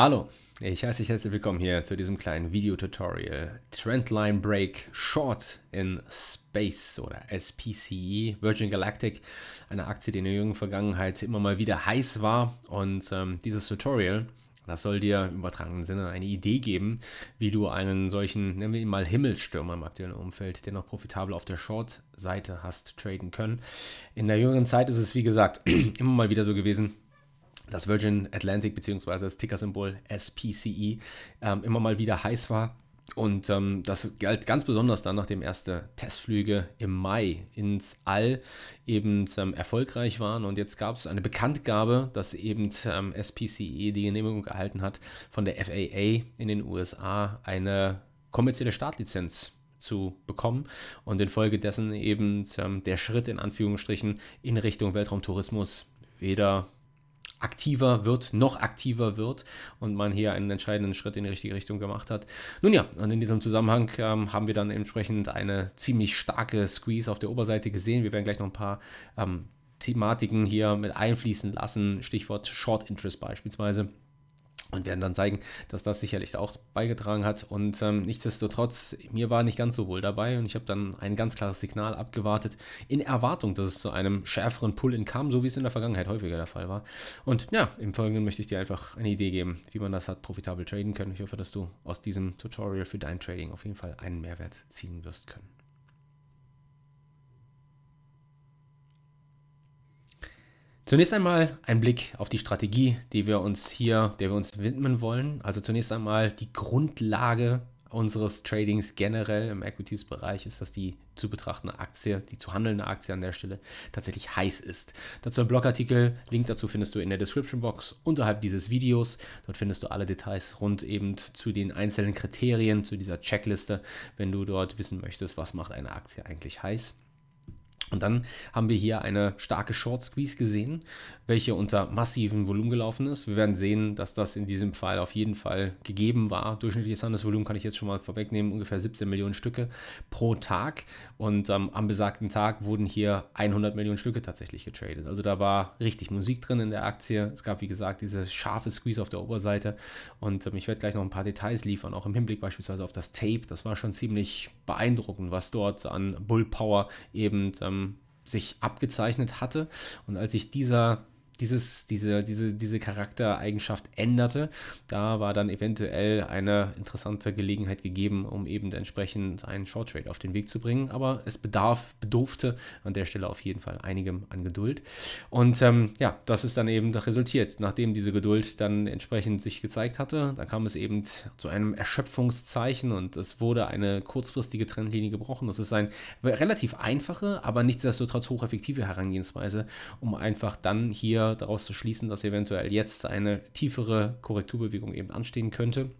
Hallo, ich heiße dich herzlich willkommen hier zu diesem kleinen Video-Tutorial. Trendline Break Short in Space oder SPCE, Virgin Galactic, eine Aktie, die in der jüngeren Vergangenheit immer mal wieder heiß war. Und dieses Tutorial, das soll dir im übertragenen Sinne eine Idee geben, wie du einen solchen, nennen wir ihn mal Himmelstürmer im aktuellen Umfeld, den noch profitabel auf der Short-Seite hast traden können. In der jüngeren Zeit ist es, wie gesagt, immer mal wieder so gewesen, dass Virgin Atlantic bzw. das Tickersymbol SPCE immer mal wieder heiß war. Und das galt ganz besonders dann, nachdem erste Testflüge im Mai ins All eben erfolgreich waren. Und jetzt gab es eine Bekanntgabe, dass eben SPCE die Genehmigung erhalten hat, von der FAA in den USA eine kommerzielle Startlizenz zu bekommen und infolgedessen eben der Schritt in Anführungsstrichen in Richtung Weltraumtourismus weder aktiver wird, noch aktiver wird und man hier einen entscheidenden Schritt in die richtige Richtung gemacht hat. Nun ja, und in diesem Zusammenhang haben wir dann entsprechend eine ziemlich starke Squeeze auf der Oberseite gesehen. Wir werden gleich noch ein paar Thematiken hier mit einfließen lassen, Stichwort Short Interest beispielsweise. Und werden dann zeigen, dass das sicherlich auch beigetragen hat. Und nichtsdestotrotz, mir war nicht ganz so wohl dabei und ich habe dann ein ganz klares Signal abgewartet, in Erwartung, dass es zu einem schärferen Pull-in kam, so wie es in der Vergangenheit häufiger der Fall war. Und ja, im Folgenden möchte ich dir einfach eine Idee geben, wie man das hat profitabel traden können. Ich hoffe, dass du aus diesem Tutorial für dein Trading auf jeden Fall einen Mehrwert ziehen wirst können. Zunächst einmal ein Blick auf die Strategie, der wir uns widmen wollen. Also zunächst einmal die Grundlage unseres Tradings generell im Equities-Bereich ist, dass die zu betrachtende Aktie, die zu handelnde Aktie an der Stelle tatsächlich heiß ist. Dazu ein Blogartikel, Link dazu findest du in der Description-Box unterhalb dieses Videos. Dort findest du alle Details rund eben zu den einzelnen Kriterien, zu dieser Checkliste, wenn du dort wissen möchtest, was macht eine Aktie eigentlich heiß. Und dann haben wir hier eine starke Short Squeeze gesehen, welche unter massivem Volumen gelaufen ist. Wir werden sehen, dass das in diesem Fall auf jeden Fall gegeben war. Durchschnittliches Handelsvolumen kann ich jetzt schon mal vorwegnehmen, ungefähr 17 Millionen Stücke pro Tag. Und am besagten Tag wurden hier 100 Millionen Stücke tatsächlich getradet. Also da war richtig Musik drin in der Aktie. Es gab, wie gesagt, diese scharfe Squeeze auf der Oberseite. Und ich werde gleich noch ein paar Details liefern, auch im Hinblick beispielsweise auf das Tape. Das war schon ziemlich beeindruckend, was dort an Bull Power eben sich abgezeichnet hatte. Und als sich diese Charaktereigenschaft änderte, da war dann eventuell eine interessante Gelegenheit gegeben, um eben entsprechend einen Short Trade auf den Weg zu bringen. Aber es bedurfte an der Stelle auf jeden Fall einigem an Geduld. Und ja, das ist dann eben resultiert. Nachdem diese Geduld dann entsprechend sich gezeigt hatte, da kam es eben zu einem Erschöpfungszeichen und es wurde eine kurzfristige Trendlinie gebrochen. Das ist eine relativ einfache, aber nichtsdestotrotz hocheffektive Herangehensweise, um einfach dann hier daraus zu schließen, dass eventuell jetzt eine tiefere Korrekturbewegung eben anstehen könnte.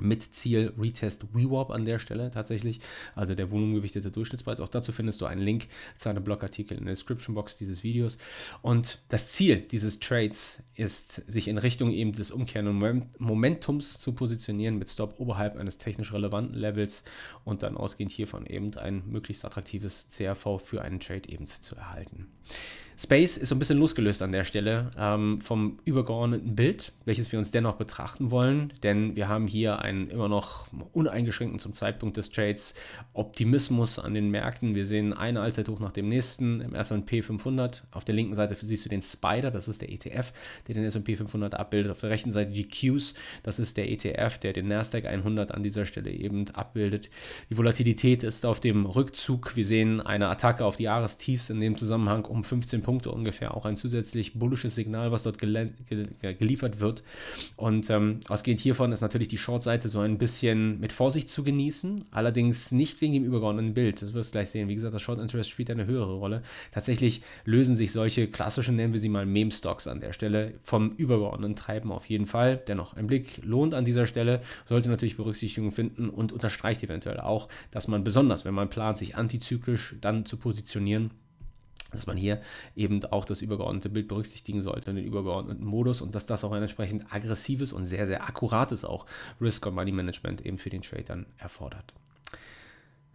Mit Ziel Retest VWAP an der Stelle tatsächlich, also der volumengewichtete Durchschnittspreis. Auch dazu findest du einen Link zu einem Blogartikel in der Description-Box dieses Videos. Und das Ziel dieses Trades ist, sich in Richtung eben des umkehrenden Momentums zu positionieren mit Stop oberhalb eines technisch relevanten Levels und dann ausgehend hiervon eben ein möglichst attraktives CRV für einen Trade eben zu erhalten. Space ist so ein bisschen losgelöst an der Stelle vom übergeordneten Bild, welches wir uns dennoch betrachten wollen, denn wir haben hier einen immer noch uneingeschränkten zum Zeitpunkt des Trades Optimismus an den Märkten. Wir sehen ein Allzeithoch nach dem nächsten im S&P 500. Auf der linken Seite siehst du den Spider, das ist der ETF, der den S&P 500 abbildet. Auf der rechten Seite die Qs, das ist der ETF, der den Nasdaq 100 an dieser Stelle eben abbildet. Die Volatilität ist auf dem Rückzug. Wir sehen eine Attacke auf die Jahrestiefs in dem Zusammenhang um 15 Punkte ungefähr, auch ein zusätzlich bullisches Signal, was dort geliefert wird. Und ausgehend hiervon ist natürlich die Short-Seite so ein bisschen mit Vorsicht zu genießen, allerdings nicht wegen dem übergeordneten Bild. Das wirst du gleich sehen. Wie gesagt, das Short-Interest spielt eine höhere Rolle. Tatsächlich lösen sich solche klassischen, nennen wir sie mal Meme-Stocks an der Stelle, vom übergeordneten Treiben auf jeden Fall. Dennoch, ein Blick lohnt an dieser Stelle, sollte natürlich Berücksichtigung finden und unterstreicht eventuell auch, dass man besonders, wenn man plant, sich antizyklisch dann zu positionieren, dass man hier eben auch das übergeordnete Bild berücksichtigen sollte, den übergeordneten Modus und dass das auch ein entsprechend aggressives und sehr, sehr akkurates auch Risk- und Money-Management eben für den Trade dann erfordert.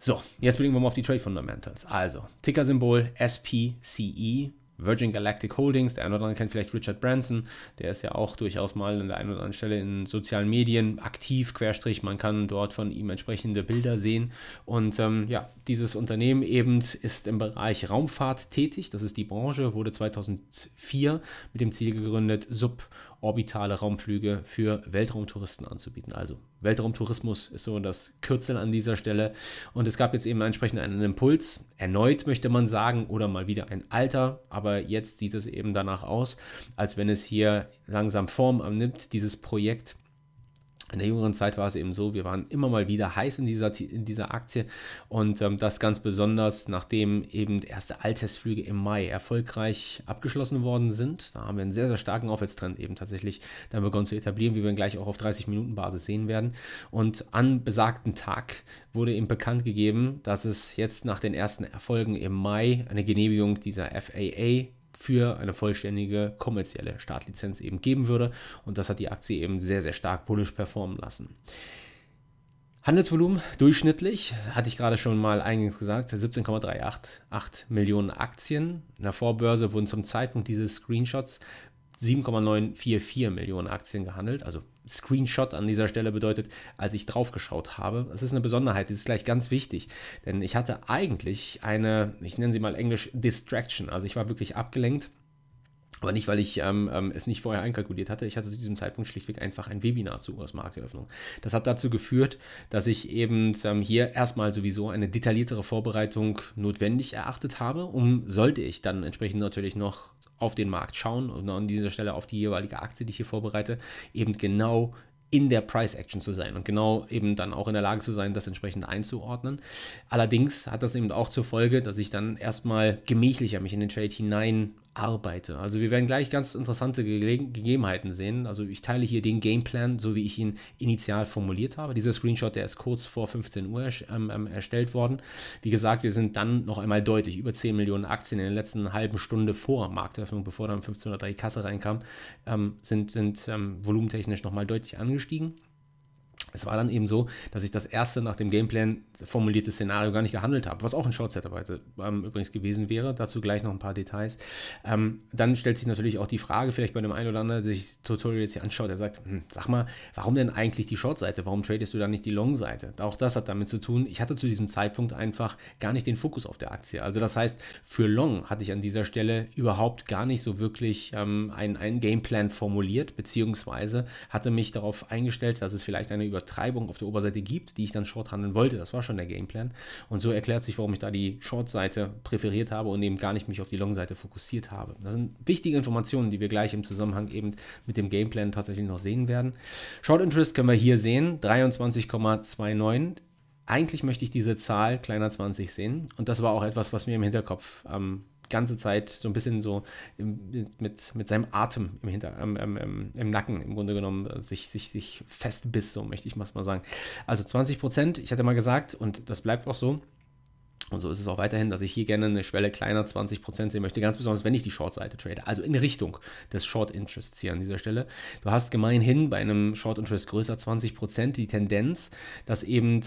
So, jetzt blicken wir mal auf die Trade Fundamentals. Also, Ticker-Symbol SPCE Virgin Galactic Holdings, der ein oder andere kennt vielleicht Richard Branson, der ist ja auch durchaus mal an der einen oder anderen Stelle in sozialen Medien aktiv, Querstrich, man kann dort von ihm entsprechende Bilder sehen und ja, dieses Unternehmen eben ist im Bereich Raumfahrt tätig, das ist die Branche, wurde 2004 mit dem Ziel gegründet, suborbitale Raumflüge für Weltraumtouristen anzubieten, also Weltraumtourismus ist so das Kürzel an dieser Stelle und es gab jetzt eben entsprechend einen Impuls, erneut möchte man sagen oder mal wieder ein alter, aber jetzt sieht es eben danach aus, als wenn es hier langsam Form annimmt, dieses Projekt. In der jüngeren Zeit war es eben so, wir waren immer mal wieder heiß in dieser Aktie und das ganz besonders, nachdem eben erste All-Testflüge im Mai erfolgreich abgeschlossen worden sind. Da haben wir einen sehr, sehr starken Aufwärtstrend eben tatsächlich dann begonnen zu etablieren, wie wir gleich auch auf 30-Minuten-Basis sehen werden. Und an besagten Tag wurde eben bekannt gegeben, dass es jetzt nach den ersten Erfolgen im Mai eine Genehmigung dieser FAA für eine vollständige kommerzielle Startlizenz eben geben würde und das hat die Aktie eben sehr, sehr stark bullisch performen lassen. Handelsvolumen durchschnittlich, hatte ich gerade schon mal eingangs gesagt, 17,388 Millionen Aktien. In der Vorbörse wurden zum Zeitpunkt dieses Screenshots 7,944 Millionen Aktien gehandelt, also Screenshot an dieser Stelle bedeutet, als ich drauf geschaut habe. Das ist eine Besonderheit, das ist gleich ganz wichtig, denn ich hatte eigentlich eine, ich nenne sie mal englisch Distraction, also ich war wirklich abgelenkt, aber nicht, weil ich es nicht vorher einkalkuliert hatte. Ich hatte zu diesem Zeitpunkt schlichtweg einfach ein Webinar zur US-Markteröffnung. Das hat dazu geführt, dass ich eben hier erstmal sowieso eine detailliertere Vorbereitung notwendig erachtet habe, sollte ich dann entsprechend natürlich noch auf den Markt schauen und an dieser Stelle auf die jeweilige Aktie, die ich hier vorbereite, eben genau in der Price Action zu sein und genau eben dann auch in der Lage zu sein, das entsprechend einzuordnen. Allerdings hat das eben auch zur Folge, dass ich dann erstmal gemächlicher mich in den Trade hinein arbeite. Also wir werden gleich ganz interessante Gegebenheiten sehen. Also ich teile hier den Gameplan, so wie ich ihn initial formuliert habe. Dieser Screenshot, der ist kurz vor 15 Uhr erstellt worden. Wie gesagt, wir sind dann noch einmal deutlich über 10 Millionen Aktien in der letzten halben Stunde vor Markteröffnung, bevor dann 1503 die Kasse reinkam, sind volumentechnisch nochmal deutlich angestiegen. Es war dann eben so, dass ich das erste nach dem Gameplan formulierte Szenario gar nicht gehandelt habe, was auch ein Short-Setup übrigens gewesen wäre, dazu gleich noch ein paar Details. Dann stellt sich natürlich auch die Frage, vielleicht bei dem einen oder anderen, der sich das Tutorial jetzt hier anschaut, der sagt, sag mal, warum denn eigentlich die Short-Seite, warum tradest du dann nicht die Long-Seite? Auch das hat damit zu tun, ich hatte zu diesem Zeitpunkt einfach gar nicht den Fokus auf der Aktie, also das heißt, für Long hatte ich an dieser Stelle überhaupt gar nicht so wirklich einen Gameplan formuliert, beziehungsweise hatte mich darauf eingestellt, dass es vielleicht eine Übertreibung auf der Oberseite gibt, die ich dann Short handeln wollte. Das war schon der Gameplan. Und so erklärt sich, warum ich da die Short-Seite präferiert habe und eben gar nicht mich auf die Long-Seite fokussiert habe. Das sind wichtige Informationen, die wir gleich im Zusammenhang eben mit dem Gameplan tatsächlich noch sehen werden. Short Interest können wir hier sehen, 23,29. Eigentlich möchte ich diese Zahl kleiner 20 sehen. Und das war auch etwas, was mir im Hinterkopf ganze Zeit so ein bisschen so mit seinem Atem im Nacken im Grunde genommen sich festbiss, so möchte ich mal sagen. Also 20%, ich hatte mal gesagt, und das bleibt auch so, und so ist es auch weiterhin, dass ich hier gerne eine Schwelle kleiner 20% sehen möchte, ganz besonders, wenn ich die Short-Seite trade, also in Richtung des Short-Interests hier an dieser Stelle. Du hast gemeinhin bei einem Short-Interest größer 20% die Tendenz, dass eben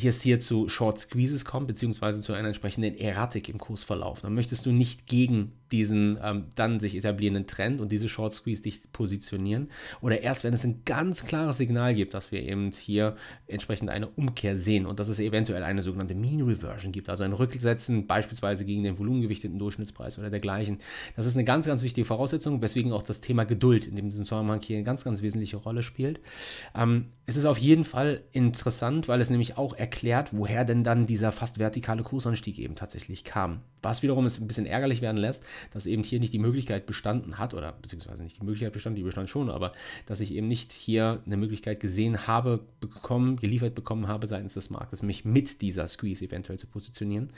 hier zu Short Squeezes kommt, beziehungsweise zu einer entsprechenden Erratik im Kursverlauf. Dann möchtest du nicht gegen diesen dann sich etablierenden Trend und diese Short Squeeze dich positionieren. Oder erst, wenn es ein ganz klares Signal gibt, dass wir eben hier entsprechend eine Umkehr sehen und dass es eventuell eine sogenannte Mean Reversion gibt, also ein Rücksetzen beispielsweise gegen den volumengewichteten Durchschnittspreis oder dergleichen. Das ist eine ganz, ganz wichtige Voraussetzung, weswegen auch das Thema Geduld in diesem Zusammenhang hier eine ganz, ganz wesentliche Rolle spielt. Es ist auf jeden Fall interessant, weil es nämlich auch erklärt, woher denn dann dieser fast vertikale Kursanstieg eben tatsächlich kam. Was wiederum es ein bisschen ärgerlich werden lässt, dass eben hier nicht die Möglichkeit bestanden hat, oder beziehungsweise nicht die Möglichkeit bestand, die bestand schon, aber dass ich eben nicht hier eine Möglichkeit gesehen habe, geliefert bekommen habe seitens des Marktes, mich mit dieser Squeeze eventuell zu positionieren.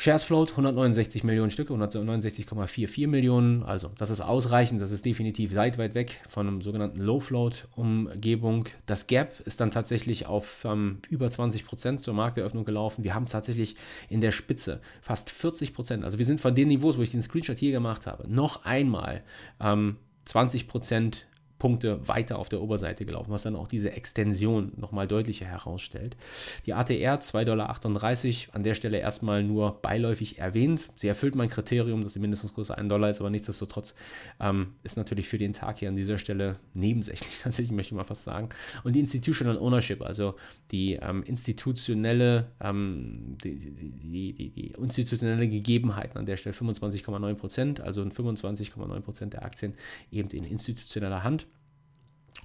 Shares Float 169 Millionen Stücke, 169,44 Millionen, also das ist ausreichend, das ist definitiv weit weg von einem sogenannten Low-Float-Umgebung. Das Gap ist dann tatsächlich auf über 20% zur Markteröffnung gelaufen. Wir haben tatsächlich in der Spitze fast 40%, also wir sind von den Niveaus, wo ich den Screenshot hier gemacht habe, noch einmal 20% Punkte weiter auf der Oberseite gelaufen, was dann auch diese Extension nochmal deutlicher herausstellt. Die ATR 2,38 $, an der Stelle erstmal nur beiläufig erwähnt. Sie erfüllt mein Kriterium, dass die Mindestkurse $1 ist, aber nichtsdestotrotz ist natürlich für den Tag hier an dieser Stelle nebensächlich, natürlich möchte ich mal fast sagen. Und die Institutional Ownership, also die institutionelle institutionelle Gegebenheiten an der Stelle 25,9%, also 25,9% der Aktien eben in institutioneller Hand.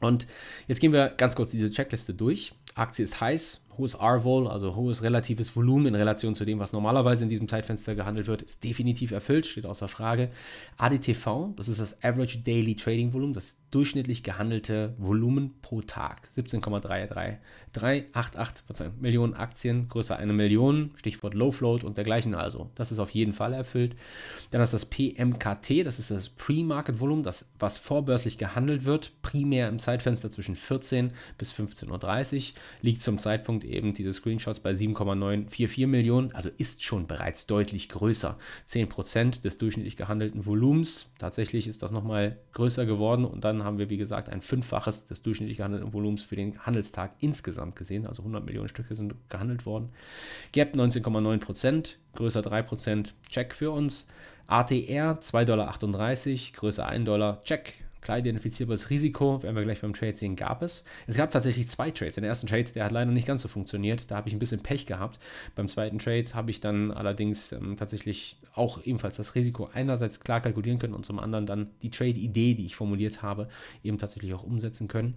Und jetzt gehen wir ganz kurz diese Checkliste durch. Aktie ist heiß, hohes R-Vol, also hohes relatives Volumen in Relation zu dem, was normalerweise in diesem Zeitfenster gehandelt wird, ist definitiv erfüllt, steht außer Frage. ADTV, das ist das Average Daily Trading Volumen, das durchschnittlich gehandelte Volumen pro Tag, 17,388 Millionen Aktien, größer 1 Million, Stichwort Low Float und dergleichen, also das ist auf jeden Fall erfüllt. Dann ist das PMKT, das ist das Pre-Market Volumen, das, was vorbörslich gehandelt wird, primär im Zeitfenster zwischen 14 bis 15.30 Uhr, liegt zum Zeitpunkt eben dieses Screenshots bei 7,944 Millionen, also ist schon bereits deutlich größer, 10% des durchschnittlich gehandelten Volumens, tatsächlich ist das nochmal größer geworden und dann haben wir, wie gesagt, ein 5-faches des durchschnittlich gehandelten Volumens für den Handelstag insgesamt gesehen, also 100 Millionen Stücke sind gehandelt worden. Gap 19,9%, größer 3%, Check für uns. ATR 2,38 $, größer 1 $, Check. Klar identifizierbares Risiko, werden wir gleich beim Trade sehen, gab es. Es gab tatsächlich 2 Trades. Den ersten Trade, der hat leider nicht ganz so funktioniert. Da habe ich ein bisschen Pech gehabt. Beim zweiten Trade habe ich dann allerdings tatsächlich auch ebenfalls das Risiko einerseits klar kalkulieren können und zum anderen dann die Trade-Idee, die ich formuliert habe, eben tatsächlich auch umsetzen können.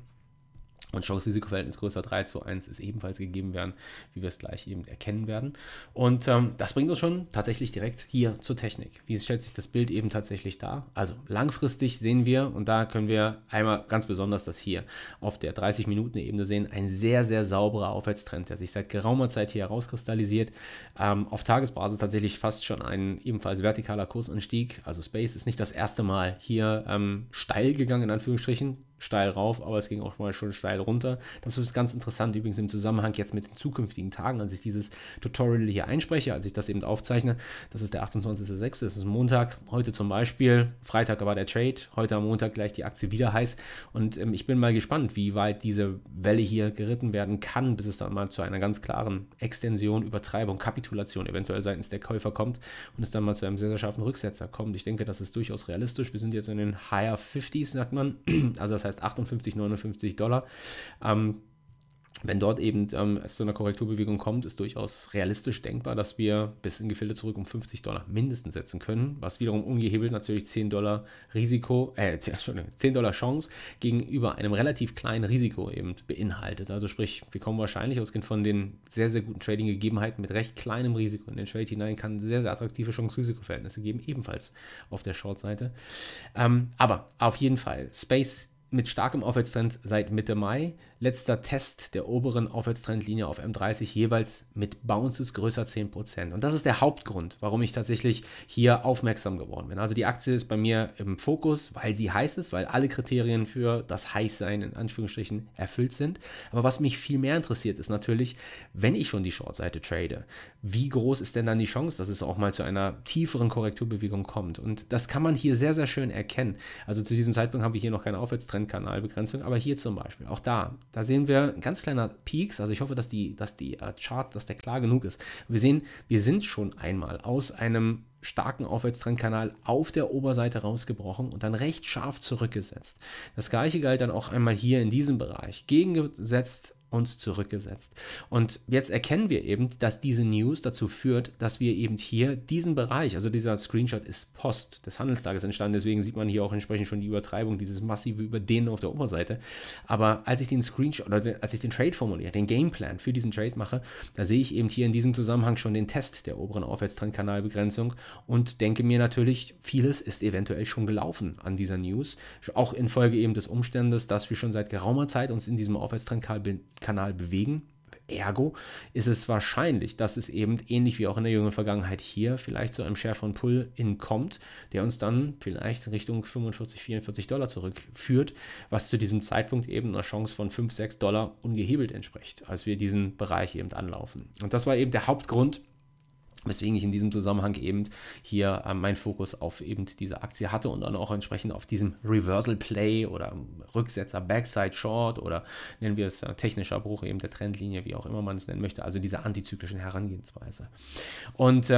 Und Chance-Risiko-Verhältnis größer 3:1 ist ebenfalls gegeben werden, wie wir es gleich eben erkennen werden. Und das bringt uns schon tatsächlich direkt hier zur Technik. Wie stellt sich das Bild eben tatsächlich dar? Also langfristig sehen wir, und da können wir einmal ganz besonders das hier auf der 30-Minuten-Ebene sehen, ein sehr, sehr sauberer Aufwärtstrend, der sich seit geraumer Zeit hier herauskristallisiert. Auf Tagesbasis tatsächlich fast schon ein ebenfalls vertikaler Kursanstieg. Also Space ist nicht das erste Mal hier steil gegangen, in Anführungsstrichen. Steil rauf, aber es ging auch mal schon steil runter. Das ist ganz interessant übrigens im Zusammenhang jetzt mit den zukünftigen Tagen, als ich dieses Tutorial hier einspreche, als ich das eben aufzeichne. Das ist der 28.06., das ist Montag, heute zum Beispiel, Freitag war der Trade, heute am Montag gleich die Aktie wieder heiß und ich bin mal gespannt, wie weit diese Welle hier geritten werden kann, bis es dann mal zu einer ganz klaren Extension, Übertreibung, Kapitulation eventuell seitens der Käufer kommt und es dann mal zu einem sehr, sehr scharfen Rücksetzer kommt. Ich denke, das ist durchaus realistisch. Wir sind jetzt in den Higher 50s, sagt man, also das heißt $58, $59. Wenn dort eben es zu einer Korrekturbewegung kommt, ist durchaus realistisch denkbar, dass wir bis in Gefilde zurück um $50 mindestens setzen können, was wiederum ungehebelt natürlich $10 Risiko, $10 Chance gegenüber einem relativ kleinen Risiko eben beinhaltet. Also sprich, wir kommen wahrscheinlich ausgehend von den sehr, sehr guten Trading-Gegebenheiten mit recht kleinem Risiko in den Trade hinein, kann sehr, sehr attraktive Chance-Risiko-Verhältnisse geben, ebenfalls auf der Short-Seite. Aber auf jeden Fall, Space mit starkem Aufwärtstrend seit Mitte Mai. Letzter Test der oberen Aufwärtstrendlinie auf M30 jeweils mit Bounces größer 10%. Und das ist der Hauptgrund, warum ich tatsächlich hier aufmerksam geworden bin. Also die Aktie ist bei mir im Fokus, weil sie heiß ist, weil alle Kriterien für das Heißsein in Anführungsstrichen erfüllt sind. Aber was mich viel mehr interessiert ist natürlich, wenn ich schon die Shortseite trade, wie groß ist denn dann die Chance, dass es auch mal zu einer tieferen Korrekturbewegung kommt? Und das kann man hier sehr, sehr schön erkennen. Also zu diesem Zeitpunkt haben wir hier noch keine Aufwärtstrendkanalbegrenzung, aber hier zum Beispiel, auch da sehen wir ein ganz kleiner Peaks, also ich hoffe, dass der klar genug ist. Wir sehen, wir sind schon einmal aus einem starken Aufwärtstrendkanal auf der Oberseite rausgebrochen und dann recht scharf zurückgesetzt. Das gleiche galt dann auch einmal hier in diesem Bereich, gegengesetzt und zurückgesetzt. Und jetzt erkennen wir eben, dass diese News dazu führt, dass wir eben hier diesen Bereich, also dieser Screenshot ist Post des Handelstages entstanden, deswegen sieht man hier auch entsprechend schon die Übertreibung, dieses massive Überdehnen auf der Oberseite. Aber als ich den Screenshot oder als ich den Trade formuliere, den Gameplan für diesen Trade mache, da sehe ich eben hier in diesem Zusammenhang schon den Test der oberen Aufwärtstrendkanalbegrenzung und denke mir natürlich, vieles ist eventuell schon gelaufen an dieser News, auch infolge eben des Umstandes, dass wir schon seit geraumer Zeit uns in diesem Aufwärtstrendkanal bewegen. Ergo ist es wahrscheinlich, dass es eben ähnlich wie auch in der jüngeren Vergangenheit hier vielleicht zu einem schärferen Pull-In kommt, der uns dann vielleicht Richtung $45, $44 zurückführt, was zu diesem Zeitpunkt eben einer Chance von $5, $6 ungehebelt entspricht, als wir diesen Bereich eben anlaufen. Und das war eben der Hauptgrund, Weswegen ich in diesem Zusammenhang eben hier meinen Fokus auf eben diese Aktie hatte und dann auch entsprechend auf diesem Reversal Play oder Rücksetzer Backside Short oder nennen wir es technischer Bruch eben der Trendlinie, wie auch immer man es nennen möchte, also diese antizyklischen Herangehensweise. Und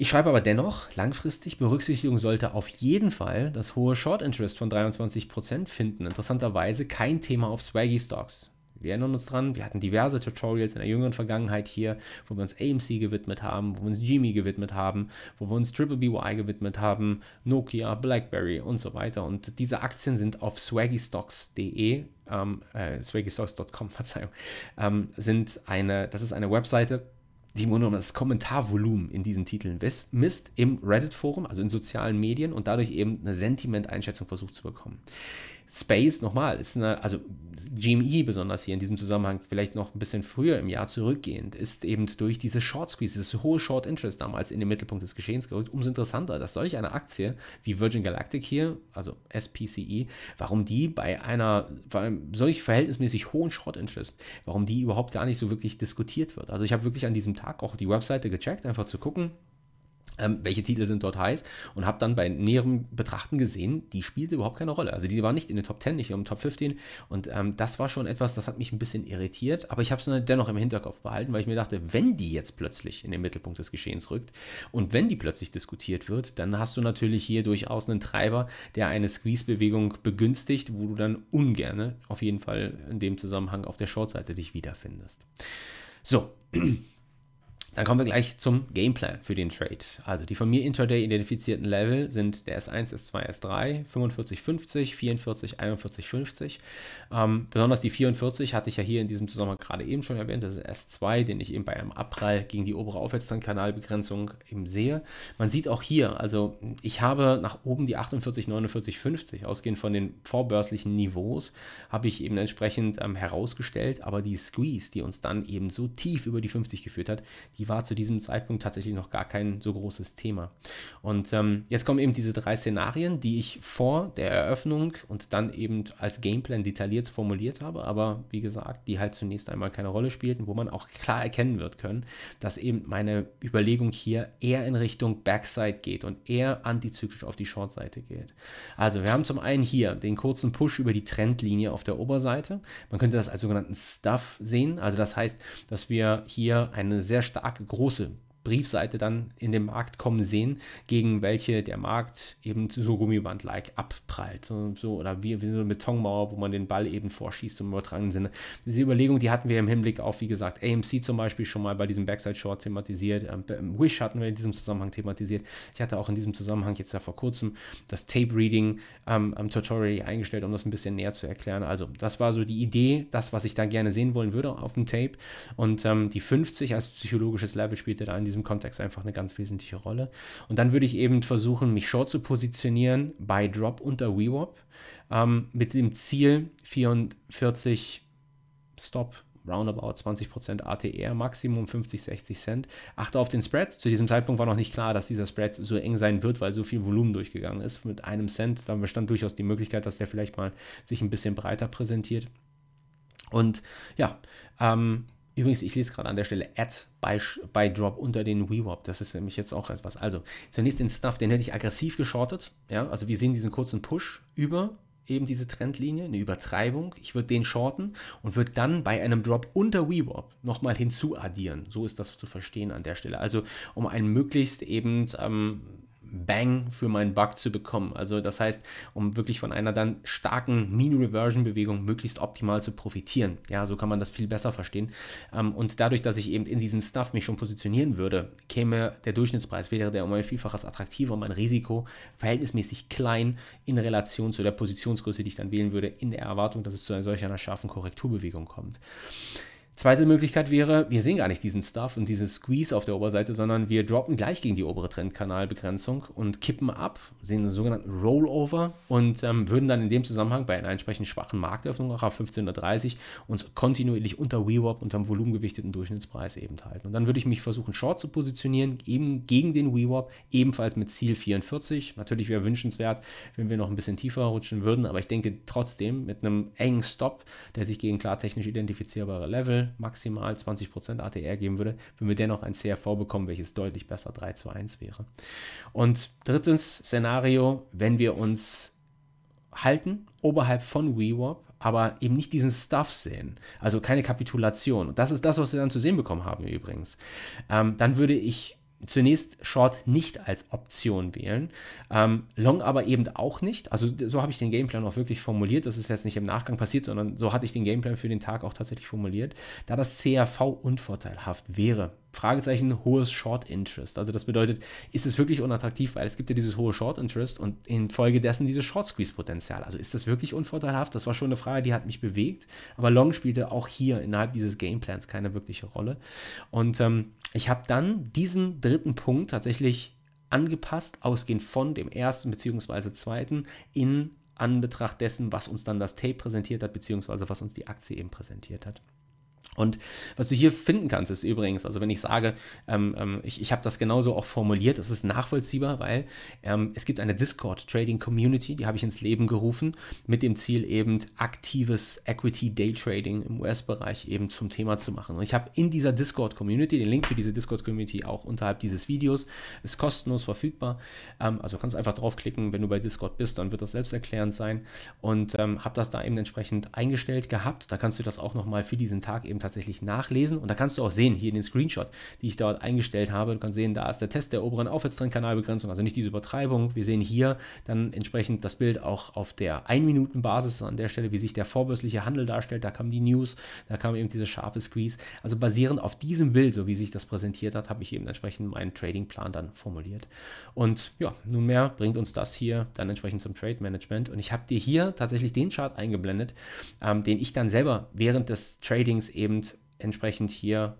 ich schreibe aber dennoch, langfristig Berücksichtigung sollte auf jeden Fall das hohe Short Interest von 23% finden. Interessanterweise kein Thema auf SwaggyStocks. Wir erinnern uns dran, wir hatten diverse Tutorials in der jüngeren Vergangenheit hier, wo wir uns AMC gewidmet haben, wo wir uns GME gewidmet haben, wo wir uns BBBY gewidmet haben, Nokia, BlackBerry und so weiter. Und diese Aktien sind auf swaggystocks.de, swaggystocks.com, Verzeihung, das ist eine Webseite, die im Grunde genommen das Kommentarvolumen in diesen Titeln misst im Reddit-Forum, also in sozialen Medien und dadurch eben eine Sentimenteinschätzung versucht zu bekommen. Space, nochmal, ist eine, also GME besonders hier in diesem Zusammenhang, vielleicht noch ein bisschen früher im Jahr zurückgehend, ist eben durch diese Short Squeeze, dieses hohe Short Interest damals in den Mittelpunkt des Geschehens gerückt. Umso interessanter, dass solch eine Aktie wie Virgin Galactic hier, also SPCE, warum die bei einem solch verhältnismäßig hohen Short Interest, warum die überhaupt gar nicht so wirklich diskutiert wird. Also ich habe wirklich an diesem Tag auch die Webseite gecheckt, einfach zu gucken, welche Titel sind dort heiß und habe dann bei näherem Betrachten gesehen, die spielte überhaupt keine Rolle. Also die war nicht in den Top 10, nicht in den Top 15 und das war schon etwas, das hat mich ein bisschen irritiert, aber ich habe es dennoch im Hinterkopf behalten, weil ich mir dachte, wenn die jetzt plötzlich in den Mittelpunkt des Geschehens rückt und wenn die plötzlich diskutiert wird, dann hast du natürlich hier durchaus einen Treiber, der eine Squeeze-Bewegung begünstigt, wo du dann ungerne auf jeden Fall in dem Zusammenhang auf der Short-Seite dich wiederfindest. So, dann kommen wir gleich zum Gameplan für den Trade. Also die von mir intraday identifizierten Level sind der S1, S2, S3, 45,50, 44, 41,50. Besonders die 44 hatte ich ja hier in diesem Zusammenhang gerade eben schon erwähnt. Das ist S2, den ich eben bei einem Abprall gegen die obere Aufwärtstrendkanalbegrenzung eben sehe. Man sieht auch hier, also ich habe nach oben die 48, 49, 50, ausgehend von den vorbörslichen Niveaus, habe ich eben entsprechend herausgestellt. Aber die Squeeze, die uns dann eben so tief über die 50 geführt hat, die war zu diesem Zeitpunkt tatsächlich noch gar kein so großes Thema. Und jetzt kommen eben diese drei Szenarien, die ich vor der Eröffnung und dann eben als Gameplan detailliert formuliert habe, aber wie gesagt, die halt zunächst einmal keine Rolle spielten, wo man auch klar erkennen wird können, dass eben meine Überlegung hier eher in Richtung Backside geht und eher antizyklisch auf die Shortseite geht. Also wir haben zum einen hier den kurzen Push über die Trendlinie auf der Oberseite. Man könnte das als sogenannten Stuff sehen, also das heißt, dass wir hier eine sehr starke große Briefseite dann in den Markt kommen sehen, gegen welche der Markt eben so Gummiband-like abprallt. So, oder wie so eine Betonmauer, wo man den Ball eben vorschießt im übertragenen Sinne. Diese Überlegung, die hatten wir im Hinblick auf, wie gesagt, AMC zum Beispiel schon mal bei diesem Backside-Short thematisiert. Wish hatten wir in diesem Zusammenhang thematisiert. Ich hatte auch in diesem Zusammenhang jetzt ja vor kurzem das Tape-Reading am Tutorial eingestellt, um das ein bisschen näher zu erklären. Also das war so die Idee, das, was ich da gerne sehen wollen würde auf dem Tape. Und die 50 als psychologisches Level spielte da in diesem Kontext einfach eine ganz wesentliche Rolle. Und dann würde ich eben versuchen, mich short zu positionieren bei Drop unter VWAP mit dem Ziel 44 Stop, roundabout 20% ATR, Maximum 50, 60 Cent. Achte auf den Spread. Zu diesem Zeitpunkt war noch nicht klar, dass dieser Spread so eng sein wird, weil so viel Volumen durchgegangen ist mit einem Cent. Da bestand durchaus die Möglichkeit, dass der vielleicht mal sich ein bisschen breiter präsentiert. Und ja, übrigens, ich lese gerade an der Stelle Add bei Drop unter den VWAP. Das ist nämlich jetzt auch etwas. Also zunächst den Stuff, den hätte ich aggressiv geschortet. Ja, also wir sehen diesen kurzen Push über eben diese Trendlinie, eine Übertreibung. Ich würde den shorten und würde dann bei einem Drop unter VWAP nochmal hinzuaddieren. So ist das zu verstehen an der Stelle. Also um einen möglichst eben Bang für meinen Buck zu bekommen. Also das heißt, um wirklich von einer dann starken Mean-Reversion-Bewegung möglichst optimal zu profitieren. Ja, so kann man das viel besser verstehen. Und dadurch, dass ich eben in diesen Stuff mich schon positionieren würde, käme der Durchschnittspreis, wäre der um ein Vielfaches attraktiver, mein Risiko verhältnismäßig klein in Relation zu der Positionsgröße, die ich dann wählen würde, in der Erwartung, dass es zu einer scharfen Korrekturbewegung kommt. Zweite Möglichkeit wäre, wir sehen gar nicht diesen Stuff und diesen Squeeze auf der Oberseite, sondern wir droppen gleich gegen die obere Trendkanalbegrenzung und kippen ab, sehen einen sogenannten Rollover und würden dann in dem Zusammenhang bei einer entsprechend schwachen Marktöffnung auch auf 15.30 Uhr uns kontinuierlich unter VWAP, unter dem volumengewichteten Durchschnittspreis eben halten. Und dann würde ich mich versuchen, short zu positionieren, eben gegen den VWAP, ebenfalls mit Ziel 44. Natürlich wäre wünschenswert, wenn wir noch ein bisschen tiefer rutschen würden, aber ich denke trotzdem mit einem engen Stop, der sich gegen klar technisch identifizierbare Level mir maximal 20% ATR geben würde, wenn wir dennoch ein CRV bekommen, welches deutlich besser 3:1 wäre. Und drittes Szenario, wenn wir uns halten oberhalb von VWAP, aber eben nicht diesen Stuff sehen, also keine Kapitulation. Und das ist das, was wir dann zu sehen bekommen haben übrigens. Dann würde ich zunächst Short nicht als Option wählen, Long aber eben auch nicht. Also so habe ich den Gameplan auch wirklich formuliert. Das ist jetzt nicht im Nachgang passiert, sondern so hatte ich den Gameplan für den Tag auch tatsächlich formuliert, da das CRV unvorteilhaft wäre. Fragezeichen, hohes Short Interest. Also das bedeutet, ist es wirklich unattraktiv, weil es gibt ja dieses hohe Short Interest und infolgedessen dieses Short Squeeze Potenzial. Also ist das wirklich unvorteilhaft? Das war schon eine Frage, die hat mich bewegt. Aber Long spielte auch hier innerhalb dieses Gameplans keine wirkliche Rolle. Und ich habe dann diesen dritten Punkt tatsächlich angepasst, ausgehend von dem ersten bzw. zweiten in Anbetracht dessen, was uns dann das Tape präsentiert hat bzw. was uns die Aktie eben präsentiert hat. Und was du hier finden kannst, ist übrigens, also wenn ich sage, ich habe das genauso auch formuliert, es ist nachvollziehbar, weil es gibt eine Discord-Trading-Community, die habe ich ins Leben gerufen, mit dem Ziel eben aktives Equity-Day-Trading im US-Bereich eben zum Thema zu machen. Und ich habe in dieser Discord-Community, den Link für diese Discord-Community auch unterhalb dieses Videos, ist kostenlos verfügbar, also kannst einfach draufklicken, wenn du bei Discord bist, dann wird das selbsterklärend sein und habe das da eben entsprechend eingestellt gehabt, da kannst du das auch nochmal für diesen Tag eben tatsächlich nachlesen und da kannst du auch sehen, hier den Screenshot, die ich dort eingestellt habe, du kannst sehen, da ist der Test der oberen Aufwärtstrendkanalbegrenzung, also nicht diese Übertreibung, wir sehen hier dann entsprechend das Bild auch auf der 1-Minuten-Basis an der Stelle, wie sich der vorbörsliche Handel darstellt, da kam die News, da kam eben diese scharfe Squeeze, also basierend auf diesem Bild, so wie sich das präsentiert hat, habe ich eben entsprechend meinen Tradingplan dann formuliert und ja, nunmehr bringt uns das hier dann entsprechend zum Trade-Management und ich habe dir hier tatsächlich den Chart eingeblendet, den ich dann selber während des Tradings eben entsprechend hier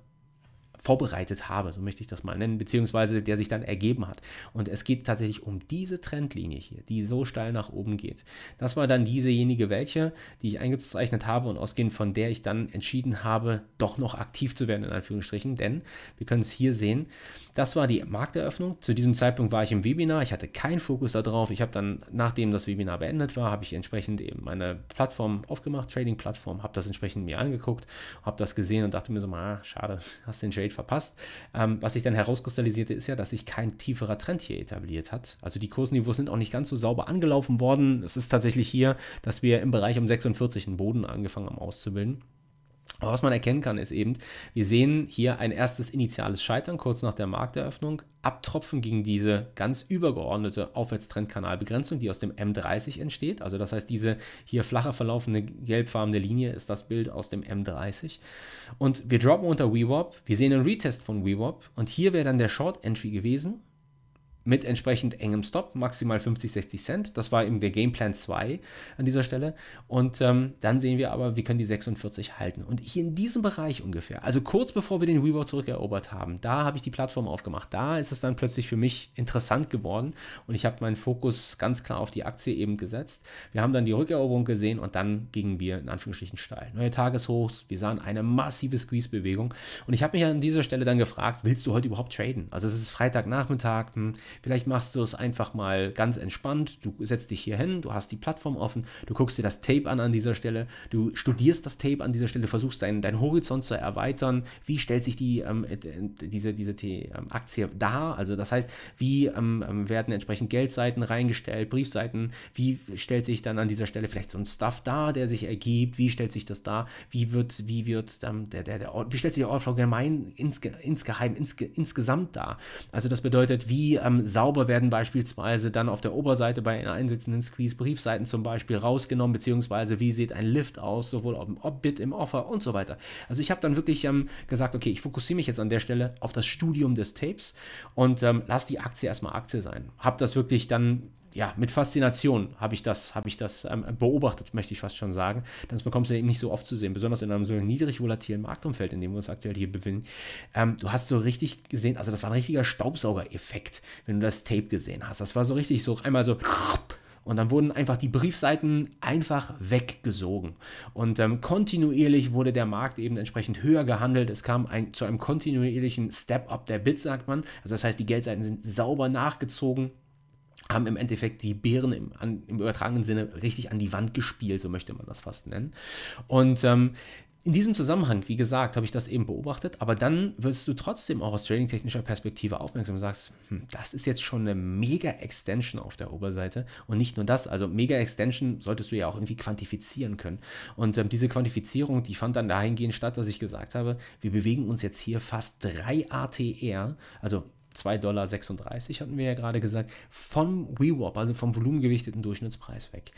vorbereitet habe, so möchte ich das mal nennen, beziehungsweise der sich dann ergeben hat. Und es geht tatsächlich um diese Trendlinie hier, die so steil nach oben geht. Das war dann diesejenige, welche, die ich eingezeichnet habe und ausgehend von der ich dann entschieden habe, doch noch aktiv zu werden, in Anführungsstrichen, denn wir können es hier sehen, das war die Markteröffnung. Zu diesem Zeitpunkt war ich im Webinar, ich hatte keinen Fokus darauf. Ich habe dann, nachdem das Webinar beendet war, habe ich entsprechend eben meine Plattform aufgemacht, Trading-Plattform, habe das entsprechend mir angeguckt, habe das gesehen und dachte mir so, schade, hast den Trade verpasst. Was sich dann herauskristallisierte, ist ja, dass sich kein tieferer Trend hier etabliert hat. Also die Kursniveaus sind auch nicht ganz so sauber angelaufen worden. Es ist tatsächlich hier, dass wir im Bereich um 46 einen Boden angefangen haben auszubilden. Aber was man erkennen kann, ist eben, wir sehen hier ein erstes initiales Scheitern kurz nach der Markteröffnung, Abtropfen gegen diese ganz übergeordnete Aufwärtstrendkanalbegrenzung, die aus dem M30 entsteht. Also das heißt, diese hier flacher verlaufende gelbfarbene Linie ist das Bild aus dem M30. Und wir droppen unter VWAP, wir sehen einen Retest von VWAP und hier wäre dann der Short Entry gewesen. Mit entsprechend engem Stop, maximal 50, 60 Cent. Das war eben der Gameplan 2 an dieser Stelle. Und dann sehen wir aber, wir können die 46 halten. Und hier in diesem Bereich ungefähr, also kurz bevor wir den Reward zurückerobert haben, da habe ich die Plattform aufgemacht. Da ist es dann plötzlich für mich interessant geworden. Und ich habe meinen Fokus ganz klar auf die Aktie eben gesetzt. Wir haben dann die Rückeroberung gesehen und dann gingen wir in Anführungsstrichen steil. Neue Tageshochs, wir sahen eine massive Squeeze-Bewegung. Und ich habe mich an dieser Stelle dann gefragt, willst du heute überhaupt traden? Also es ist Freitagnachmittag, vielleicht machst du es einfach mal ganz entspannt, du setzt dich hier hin, du hast die Plattform offen, du guckst dir das Tape an dieser Stelle, du studierst das Tape an dieser Stelle, versuchst deinen Horizont zu erweitern, wie stellt sich diese Aktie dar, also das heißt, wie werden entsprechend Geldseiten reingestellt, Briefseiten, wie stellt sich dann an dieser Stelle vielleicht so ein Stuff dar, der sich ergibt, wie stellt sich das dar, wie stellt sich der Ortflow gemein insgesamt dar, also das bedeutet, wie sauber werden beispielsweise dann auf der Oberseite bei einer einsitzenden Squeeze Briefseiten zum Beispiel rausgenommen, beziehungsweise wie sieht ein Lift aus, sowohl ob Bid im Offer und so weiter. Also ich habe dann wirklich gesagt, okay, ich fokussiere mich jetzt an der Stelle auf das Studium des Tapes und lass die Aktie erstmal Aktie sein. Habe das wirklich dann, ja, mit Faszination habe ich das beobachtet, möchte ich fast schon sagen. Das bekommst du eben nicht so oft zu sehen, besonders in einem so niedrig volatilen Marktumfeld, in dem wir uns aktuell hier befinden. Du hast so richtig gesehen, also das war ein richtiger Staubsaugereffekt, wenn du das Tape gesehen hast. Das war so richtig so, einmal so... Und dann wurden einfach die Briefseiten einfach weggesogen. Und kontinuierlich wurde der Markt eben entsprechend höher gehandelt. Es kam zu einem kontinuierlichen Step-Up der Bid, sagt man. Also das heißt, die Geldseiten sind sauber nachgezogen, haben im Endeffekt die Bären im übertragenen Sinne richtig an die Wand gespielt, so möchte man das fast nennen. Und In diesem Zusammenhang, wie gesagt, habe ich das eben beobachtet, aber dann wirst du trotzdem auch aus trading-technischer Perspektive aufmerksam und sagst, das ist jetzt schon eine Mega-Extension auf der Oberseite und nicht nur das, also Mega-Extension solltest du ja auch irgendwie quantifizieren können und diese Quantifizierung, die fand dann dahingehend statt, dass ich gesagt habe, wir bewegen uns jetzt hier fast 3 ATR, also $2,36 hatten wir ja gerade gesagt, vom VWAP, also vom volumengewichteten Durchschnittspreis weg.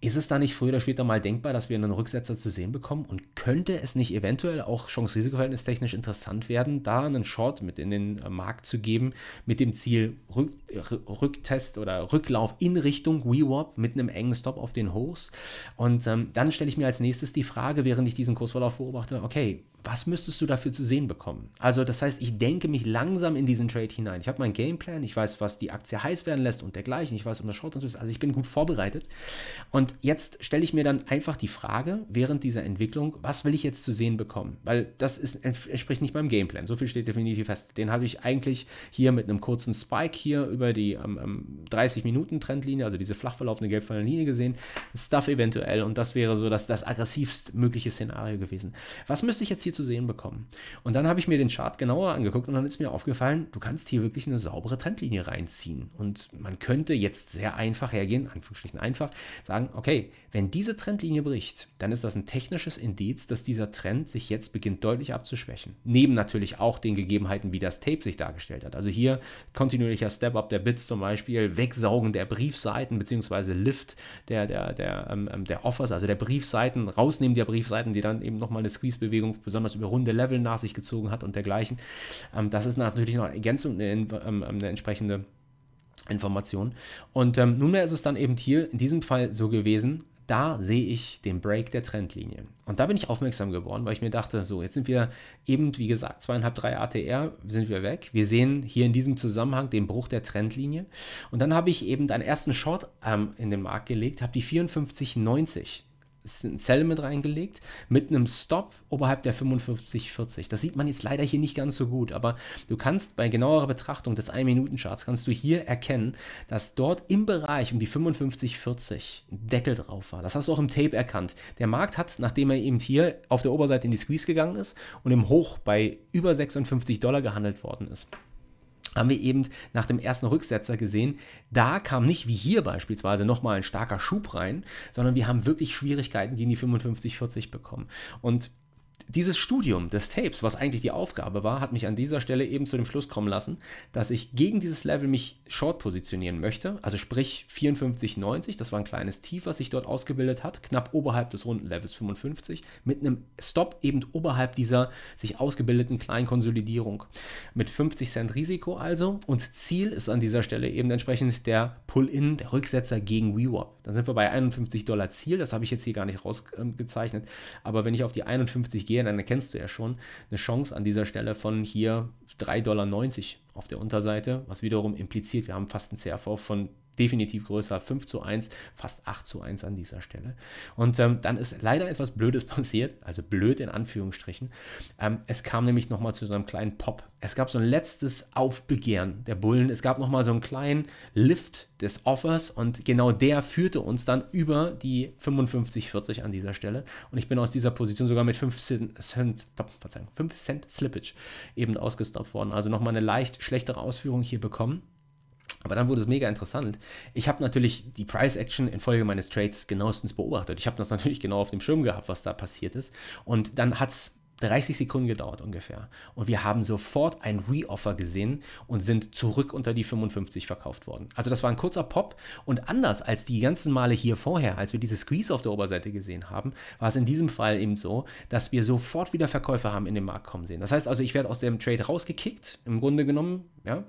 Ist es da nicht früher oder später mal denkbar, dass wir einen Rücksetzer zu sehen bekommen? Und könnte es nicht eventuell auch Chance-Risiko-Verhältnis technisch interessant werden, da einen Short mit in den Markt zu geben, mit dem Ziel Rücktest oder Rücklauf in Richtung VWAP mit einem engen Stop auf den Hochs? Und dann stelle ich mir als nächstes die Frage, während ich diesen Kursverlauf beobachte, okay, was müsstest du dafür zu sehen bekommen? Also das heißt, ich denke mich langsam in diesen Trade hinein. Ich habe meinen Gameplan, ich weiß, was die Aktie heiß werden lässt und dergleichen. Ich weiß, um das Short und so ist. Also ich bin gut vorbereitet. Und jetzt stelle ich mir dann einfach die Frage, während dieser Entwicklung, was will ich jetzt zu sehen bekommen? Weil das ist, entspricht nicht meinem Gameplan. So viel steht definitiv fest. Den habe ich eigentlich hier mit einem kurzen Spike hier über die 30-Minuten-Trendlinie, also diese flach verlaufende gelb fallende Linie gesehen. Stuff eventuell. Und das wäre so das aggressivst mögliche Szenario gewesen. Was müsste ich jetzt hier zu sehen bekommen? Und dann habe ich mir den Chart genauer angeguckt und dann ist mir aufgefallen, du kannst hier wirklich eine saubere Trendlinie reinziehen und man könnte jetzt sehr einfach hergehen, Anführungsstrichen einfach, sagen, okay, wenn diese Trendlinie bricht, dann ist das ein technisches Indiz, dass dieser Trend sich jetzt beginnt deutlich abzuschwächen. Neben natürlich auch den Gegebenheiten, wie das Tape sich dargestellt hat. Also hier kontinuierlicher Step-Up der Bids zum Beispiel, Wegsaugen der Briefseiten bzw. Lift der Offers, also der Briefseiten, Rausnehmen der Briefseiten, die dann eben nochmal eine Squeeze-Bewegung besonders über runde Level nach sich gezogen hat und dergleichen. Das ist natürlich noch eine Ergänzung, eine entsprechende Information. Und nunmehr ist es dann eben hier in diesem Fall so gewesen, da sehe ich den Break der Trendlinie. Und da bin ich aufmerksam geworden, weil ich mir dachte, so, jetzt sind wir eben, wie gesagt, 2,5, 3 ATR sind wir weg. Wir sehen hier in diesem Zusammenhang den Bruch der Trendlinie. Und dann habe ich eben einen ersten Short in den Markt gelegt, habe die 54,90 ein Sell mit reingelegt, mit einem Stop oberhalb der 55,40. Das sieht man jetzt leider hier nicht ganz so gut, aber du kannst bei genauerer Betrachtung des 1-Minuten-Charts, kannst du hier erkennen, dass dort im Bereich um die 55,40 ein Deckel drauf war. Das hast du auch im Tape erkannt. Der Markt hat, nachdem er eben hier auf der Oberseite in die Squeeze gegangen ist und im Hoch bei über $56 gehandelt worden ist, haben wir eben nach dem ersten Rücksetzer gesehen, da kam nicht wie hier beispielsweise nochmal ein starker Schub rein, sondern wir haben wirklich Schwierigkeiten gegen die 55,40 bekommen. Und dieses Studium des Tapes, was eigentlich die Aufgabe war, hat mich an dieser Stelle eben zu dem Schluss kommen lassen, dass ich gegen dieses Level mich short positionieren möchte, also sprich 54,90, das war ein kleines Tief, was sich dort ausgebildet hat, knapp oberhalb des runden Levels 55, mit einem Stop eben oberhalb dieser sich ausgebildeten kleinen Konsolidierung, mit 50 Cent Risiko also, und Ziel ist an dieser Stelle eben entsprechend der Pull-In, der Rücksetzer gegen VWAP. Dann sind wir bei $51 Ziel, das habe ich jetzt hier gar nicht rausgezeichnet, aber wenn ich auf die 51 gehe, dann erkennst du ja schon eine Chance an dieser Stelle von hier $3,90 auf der Unterseite, was wiederum impliziert, wir haben fast einen CRV von definitiv größer 5:1, fast 8:1 an dieser Stelle. Und dann ist leider etwas Blödes passiert, also blöd in Anführungsstrichen. Es kam nämlich nochmal zu so einem kleinen Pop. Es gab so ein letztes Aufbegehren der Bullen. Es gab nochmal so einen kleinen Lift des Offers und genau der führte uns dann über die 55,40 an dieser Stelle. Und ich bin aus dieser Position sogar mit 5 Cent Slippage eben ausgestoppt worden. Also nochmal eine leicht schlechtere Ausführung hier bekommen. Aber dann wurde es mega interessant. Ich habe natürlich die Price Action infolge meines Trades genauestens beobachtet. Ich habe das natürlich genau auf dem Schirm gehabt, was da passiert ist. Und dann hat es 30 Sekunden gedauert ungefähr. Und wir haben sofort ein Reoffer gesehen und sind zurück unter die 55 verkauft worden. Also das war ein kurzer Pop. Und anders als die ganzen Male hier vorher, als wir diese Squeeze auf der Oberseite gesehen haben, war es in diesem Fall eben so, dass wir sofort wieder Verkäufer haben in den Markt kommen sehen. Das heißt also, ich werde aus dem Trade rausgekickt, im Grunde genommen, ja,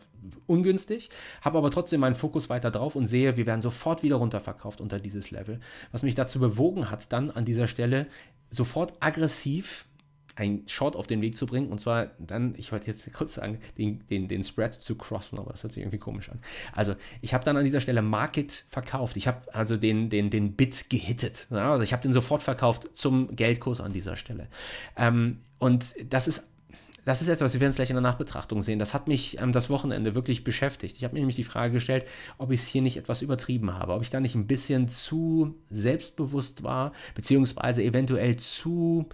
ungünstig, habe aber trotzdem meinen Fokus weiter drauf und sehe, wir werden sofort wieder runterverkauft unter dieses Level. Was mich dazu bewogen hat, dann an dieser Stelle sofort aggressiv ein Short auf den Weg zu bringen und zwar dann, ich wollte jetzt kurz sagen, den Spread zu crossen, aber das hört sich irgendwie komisch an. Also ich habe dann an dieser Stelle Market verkauft, ich habe also den Bid gehittet, ja? Also ich habe den sofort verkauft zum Geldkurs an dieser Stelle. Und das ist Das ist etwas, wir werden es gleich in der Nachbetrachtung sehen. Das hat mich das Wochenende wirklich beschäftigt. Ich habe mir nämlich die Frage gestellt, ob ich es hier nicht etwas übertrieben habe, ob ich da nicht ein bisschen zu selbstbewusst war, beziehungsweise eventuell zu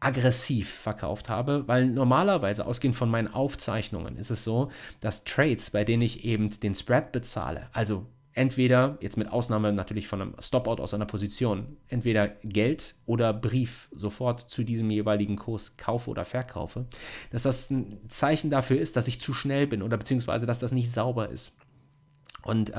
aggressiv verkauft habe, weil normalerweise, ausgehend von meinen Aufzeichnungen, ist es so, dass Trades, bei denen ich eben den Spread bezahle, also entweder, jetzt mit Ausnahme natürlich von einem Stopout aus einer Position, entweder Geld oder Brief sofort zu diesem jeweiligen Kurs kaufe oder verkaufe, dass das ein Zeichen dafür ist, dass ich zu schnell bin oder beziehungsweise, dass das nicht sauber ist. Und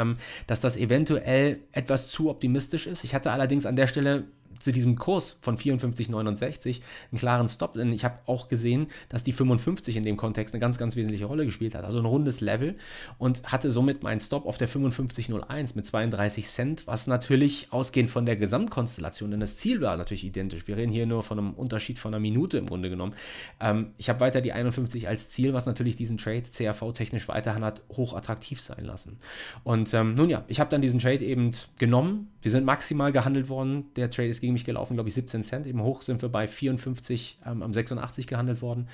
dass das eventuell etwas zu optimistisch ist. Ich hatte allerdings an der Stelle zu diesem Kurs von 54,69 einen klaren Stop, denn ich habe auch gesehen, dass die 55 in dem Kontext eine ganz, ganz wesentliche Rolle gespielt hat, also ein rundes Level, und hatte somit meinen Stop auf der 55,01 mit 32 Cent, was natürlich ausgehend von der Gesamtkonstellation, denn das Ziel war natürlich identisch, wir reden hier nur von einem Unterschied von einer Minute im Grunde genommen. Ich habe weiter die 51 als Ziel, was natürlich diesen Trade CRV-technisch weiterhin hat hochattraktiv sein lassen. Und nun ja, ich habe dann diesen Trade eben genommen, wir sind maximal gehandelt worden, der Trade ist gegen mich gelaufen, glaube ich, 17 Cent. Eben hoch sind wir bei 54 am 86 gehandelt worden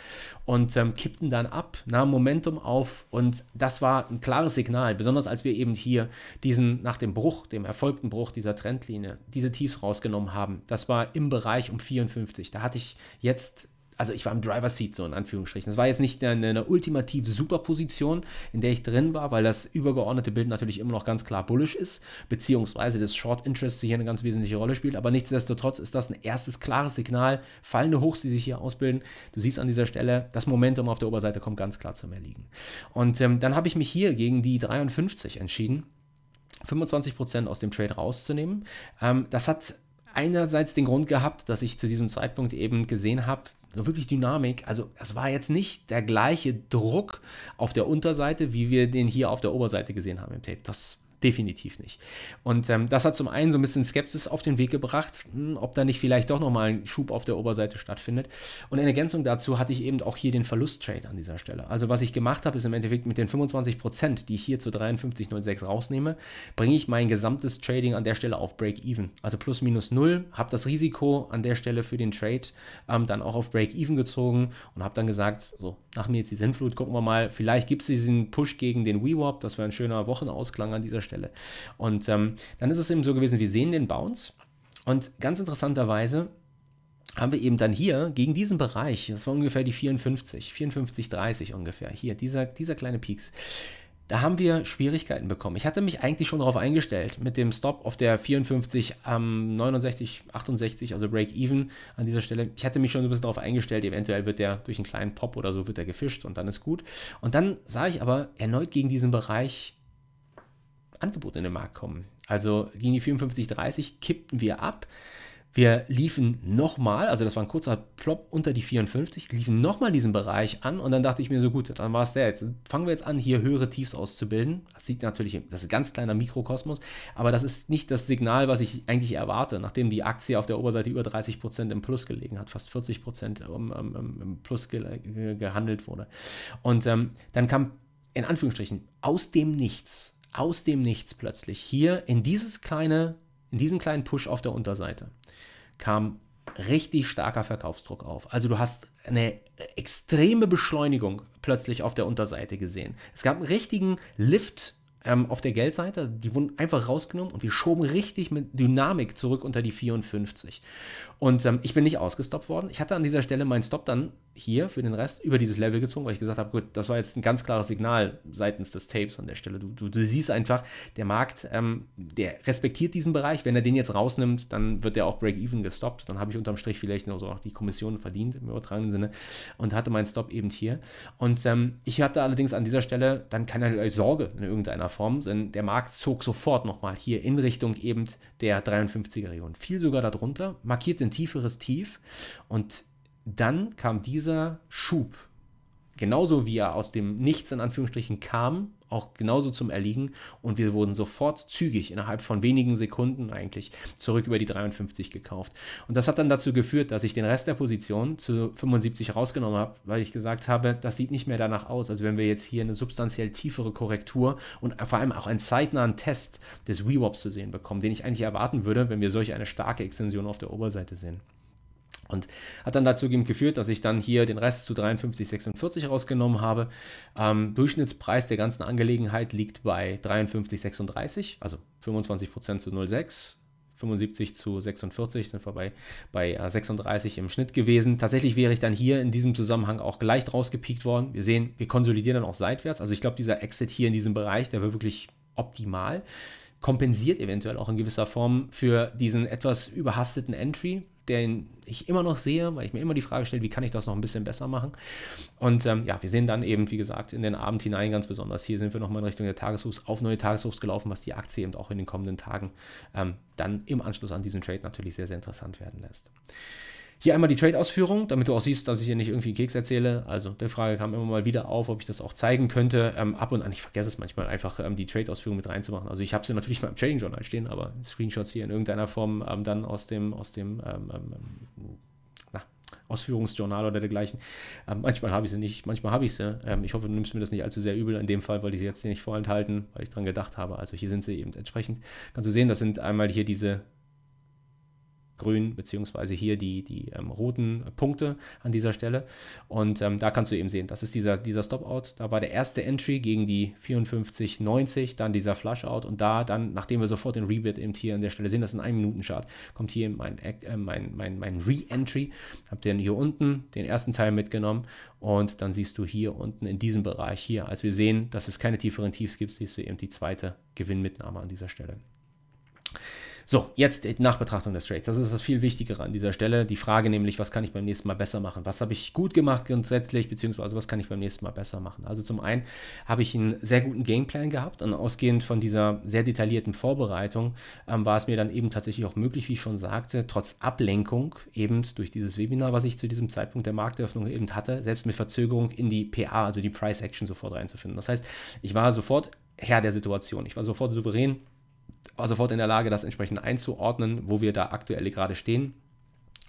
und kippten dann ab, nahm Momentum auf, und das war ein klares Signal, besonders als wir eben hier diesen, nach dem Bruch, dem erfolgten Bruch dieser Trendlinie, diese Tiefs rausgenommen haben. Das war im Bereich um 54. Da hatte ich jetzt, also ich war im Driver Seat, so in Anführungsstrichen. Das war jetzt nicht eine ultimativ super Position, in der ich drin war, weil das übergeordnete Bild natürlich immer noch ganz klar bullish ist, beziehungsweise das Short Interest hier eine ganz wesentliche Rolle spielt, aber nichtsdestotrotz ist das ein erstes klares Signal. Fallende Hochs, die sich hier ausbilden, du siehst an dieser Stelle, das Momentum auf der Oberseite kommt ganz klar zum Erliegen. Und dann habe ich mich hier gegen die 53 entschieden, 25% aus dem Trade rauszunehmen. Das hat einerseits den Grund gehabt, dass ich zu diesem Zeitpunkt eben gesehen habe, so wirklich Dynamik, also es war jetzt nicht der gleiche Druck auf der Unterseite, wie wir den hier auf der Oberseite gesehen haben im Tape, das definitiv nicht. Und das hat zum einen so ein bisschen Skepsis auf den Weg gebracht, ob da nicht vielleicht doch nochmal ein Schub auf der Oberseite stattfindet. Und in Ergänzung dazu hatte ich eben auch hier den Verlusttrade an dieser Stelle. Also was ich gemacht habe, ist im Endeffekt mit den 25%, die ich hier zu 53,06 rausnehme, bringe ich mein gesamtes Trading an der Stelle auf Break-Even. Also plus minus null, habe das Risiko an der Stelle für den Trade dann auch auf Break-Even gezogen und habe dann gesagt, so, nach mir jetzt die Sinnflut, gucken wir mal, vielleicht gibt es diesen Push gegen den VWAP, das wäre ein schöner Wochenausklang an dieser Stelle. Und dann ist es eben so gewesen, wir sehen den Bounce und ganz interessanterweise haben wir eben dann hier gegen diesen Bereich, das war ungefähr die 54,30 ungefähr, hier dieser kleine Peaks, da haben wir Schwierigkeiten bekommen. Ich hatte mich eigentlich schon darauf eingestellt mit dem Stop auf der 54 am 69, 68, also Break-Even an dieser Stelle. Ich hatte mich schon so ein bisschen darauf eingestellt, eventuell wird der durch einen kleinen Pop oder so wird er gefischt und dann ist gut. Und dann sah ich aber erneut gegen diesen Bereich Angebot in den Markt kommen. Also gegen die 54,30 kippten wir ab. Wir liefen nochmal, also das war ein kurzer Plop unter die 54, liefen nochmal diesen Bereich an und dann dachte ich mir so, gut, dann war es der. Jetzt fangen wir jetzt an, hier höhere Tiefs auszubilden. Das sieht natürlich, das ist ein ganz kleiner Mikrokosmos, aber das ist nicht das Signal, was ich eigentlich erwarte, nachdem die Aktie auf der Oberseite über 30% im Plus gelegen hat, fast 40% im Plus gehandelt wurde. Und dann kam, in Anführungsstrichen, aus dem Nichts plötzlich hier in diesen kleinen Push auf der Unterseite kam richtig starker Verkaufsdruck auf. Also du hast eine extreme Beschleunigung plötzlich auf der Unterseite gesehen. Es gab einen richtigen Lift auf der Geldseite, die wurden einfach rausgenommen und wir schoben richtig mit Dynamik zurück unter die 54. Und ich bin nicht ausgestoppt worden. Ich hatte an dieser Stelle meinen Stop dann hier für den Rest über dieses Level gezogen, weil ich gesagt habe, gut, das war jetzt ein ganz klares Signal seitens des Tapes an der Stelle. Du siehst einfach, der Markt, der respektiert diesen Bereich. Wenn er den jetzt rausnimmt, dann wird der auch Break-Even gestoppt. Dann habe ich unterm Strich vielleicht nur so noch die Kommission verdient, im übertragenen Sinne, und hatte meinen Stop eben hier. Und ich hatte allerdings an dieser Stelle dann keine Sorge in irgendeiner Form, denn der Markt zog sofort nochmal hier in Richtung eben der 53er-Region. Fiel sogar darunter, markiert ein tieferes Tief und dann kam dieser Schub, genauso wie er aus dem Nichts in Anführungsstrichen kam, auch genauso zum Erliegen und wir wurden sofort zügig innerhalb von wenigen Sekunden eigentlich zurück über die 53 gekauft. Und das hat dann dazu geführt, dass ich den Rest der Position zu 75 rausgenommen habe, weil ich gesagt habe, das sieht nicht mehr danach aus. Also wenn wir jetzt hier eine substanziell tiefere Korrektur und vor allem auch einen zeitnahen Test des VWAPs zu sehen bekommen, den ich eigentlich erwarten würde, wenn wir solch eine starke Extension auf der Oberseite sehen. Und hat dann dazu geführt, dass ich dann hier den Rest zu 53,46 rausgenommen habe. Durchschnittspreis der ganzen Angelegenheit liegt bei 53,36, also 25% zu 0,6. 75 zu 46 sind wir bei 36 im Schnitt gewesen. Tatsächlich wäre ich dann hier in diesem Zusammenhang auch leicht rausgepiekt worden. Wir sehen, wir konsolidieren dann auch seitwärts. Also ich glaube, dieser Exit hier in diesem Bereich, der war wirklich optimal, kompensiert eventuell auch in gewisser Form für diesen etwas überhasteten Entry, den ich immer noch sehe, weil ich mir immer die Frage stelle, wie kann ich das noch ein bisschen besser machen? Und ja, wir sehen dann eben, wie gesagt, in den Abend hinein ganz besonders, hier sind wir nochmal in Richtung der Tageshochs, auf neue Tageshochs gelaufen, was die Aktie eben auch in den kommenden Tagen dann im Anschluss an diesen Trade natürlich sehr, sehr interessant werden lässt. Hier einmal die Trade-Ausführung, damit du auch siehst, dass ich hier nicht irgendwie Keks erzähle. Also die Frage kam immer mal wieder auf, ob ich das auch zeigen könnte. Ab und an, ich vergesse es manchmal einfach, die Trade-Ausführung mit reinzumachen. Also ich habe sie natürlich mal im Trading-Journal stehen, aber Screenshots hier in irgendeiner Form dann aus dem Ausführungsjournal oder dergleichen. Manchmal habe ich sie nicht, manchmal habe ich sie. Ich hoffe, du nimmst mir das nicht allzu sehr übel in dem Fall, weil ich sie jetzt nicht vorenthalten, weil ich dran gedacht habe. Also hier sind sie eben entsprechend. Kannst du sehen, das sind einmal hier diese grün, beziehungsweise hier die roten Punkte an dieser Stelle. Und da kannst du eben sehen, das ist dieser Stopout. Da war der erste Entry gegen die 54,90, dann dieser Flushout und da dann, nachdem wir sofort den Rebid eben hier an der Stelle sehen, das ist ein 1-Minuten-Chart, kommt hier mein Re-Entry. Hab den hier unten, den ersten Teil mitgenommen und dann siehst du hier unten in diesem Bereich hier, als wir sehen, dass es keine tieferen Tiefs gibt, siehst du eben die zweite Gewinnmitnahme an dieser Stelle. So, jetzt die Nachbetrachtung des Trades. Das ist das viel Wichtigere an dieser Stelle. Die Frage nämlich, was kann ich beim nächsten Mal besser machen? Was habe ich gut gemacht grundsätzlich, beziehungsweise was kann ich beim nächsten Mal besser machen? Also zum einen habe ich einen sehr guten Gameplan gehabt und ausgehend von dieser sehr detaillierten Vorbereitung war es mir dann eben tatsächlich auch möglich, wie ich schon sagte, trotz Ablenkung eben durch dieses Webinar, was ich zu diesem Zeitpunkt der Markteröffnung eben hatte, selbst mit Verzögerung in die PA, also die Price Action sofort reinzufinden. Das heißt, ich war sofort Herr der Situation. Ich war sofort souverän, war sofort in der Lage, das entsprechend einzuordnen, wo wir da aktuell gerade stehen.